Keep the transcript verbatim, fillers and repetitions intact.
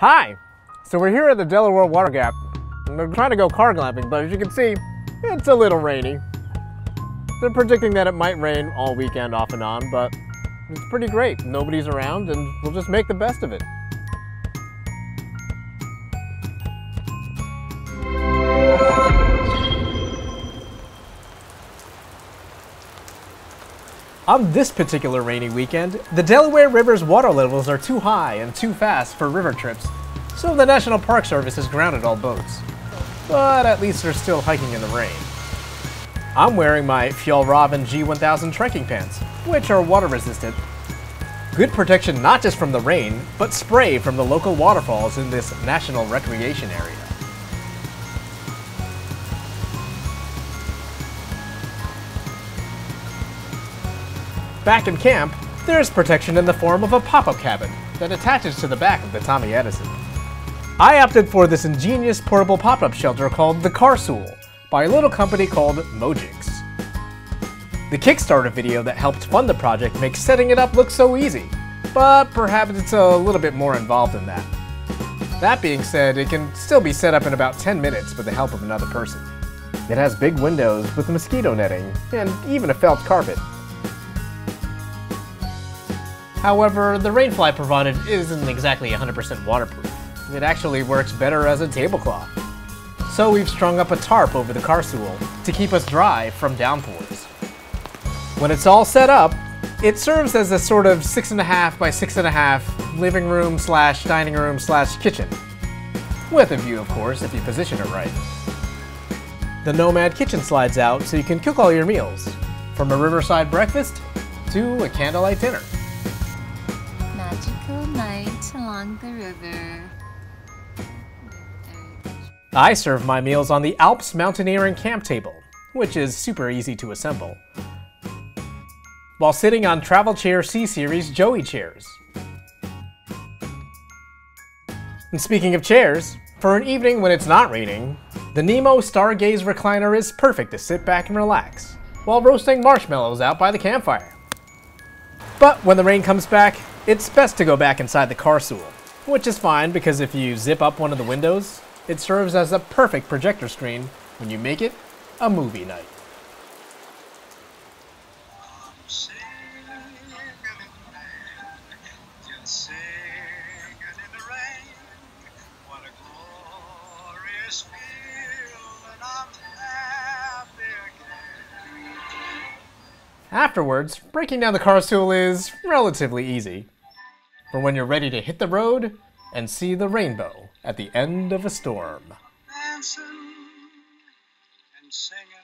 Hi! So we're here at the Delaware Water Gap, and we're trying to go car glamping, but as you can see, it's a little rainy. They're predicting that it might rain all weekend off and on, but it's pretty great. Nobody's around, and we'll just make the best of it. On this particular rainy weekend, the Delaware River's water levels are too high and too fast for river trips, so the National Park Service has grounded all boats. But at least they're still hiking in the rain. I'm wearing my Fjällräven G one thousand trekking pants, which are water resistant. Good protection not just from the rain, but spray from the local waterfalls in this national recreation area. Back in camp, there is protection in the form of a pop-up cabin that attaches to the back of the Tommi Edison. I opted for this ingenious portable pop-up shelter called the CARSULE by a little company called Mogics. The Kickstarter video that helped fund the project makes setting it up look so easy, but perhaps it's a little bit more involved than that. That being said, it can still be set up in about ten minutes with the help of another person. It has big windows with mosquito netting and even a felt carpet. However, the rainfly provided isn't exactly one hundred percent waterproof. It actually works better as a tablecloth. So we've strung up a tarp over the CARSULE to keep us dry from downpours. When it's all set up, it serves as a sort of six and a half by six and a half living room slash dining room slash kitchen. With a view, of course, if you position it right. The Nomad Kitchen slides out so you can cook all your meals, from a riverside breakfast to a candlelight dinner. Magical night along the river. I serve my meals on the Alps Mountaineering camp table, which is super easy to assemble, while sitting on Travel Chair C-series Joey chairs. And speaking of chairs, for an evening when it's not raining, the Nemo StarGaze recliner is perfect to sit back and relax while roasting marshmallows out by the campfire. But when the rain comes back, it's best to go back inside the CARSULE, which is fine because if you zip up one of the windows, it serves as a perfect projector screen when you make it a movie night. Afterwards, breaking down the CARSULE is relatively easy. For when you're ready to hit the road and see the rainbow at the end of a storm. Dancing and singing.